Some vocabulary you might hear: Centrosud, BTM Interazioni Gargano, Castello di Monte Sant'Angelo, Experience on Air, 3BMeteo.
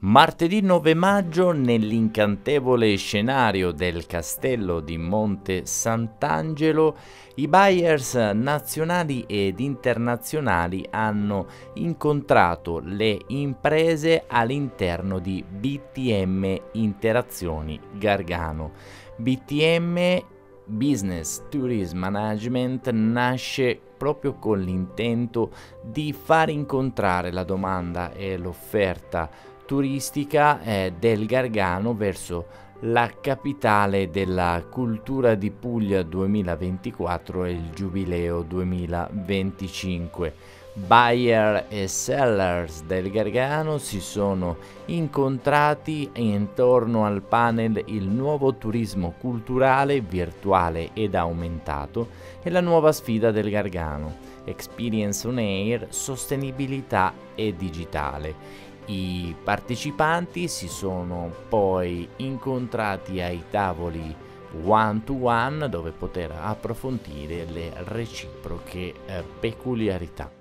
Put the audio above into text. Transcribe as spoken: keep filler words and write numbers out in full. Martedì nove maggio nell'incantevole scenario del Castello di Monte Sant'Angelo i buyers nazionali ed internazionali hanno incontrato le imprese all'interno di B T M Interazioni Gargano. B T M Business Tourism Management nasce proprio con l'intento di far incontrare la domanda e l'offerta turistica eh, del Gargano verso la capitale della cultura di Puglia duemilaventiquattro e il Giubileo duemilaventicinque. Buyer e sellers del Gargano si sono incontrati intorno al panel Il nuovo turismo culturale, virtuale ed aumentato e la nuova sfida del Gargano, Experience on Air, sostenibilità e digitale. I partecipanti si sono poi incontrati ai tavoli one to one dove poter approfondire le reciproche eh, peculiarità.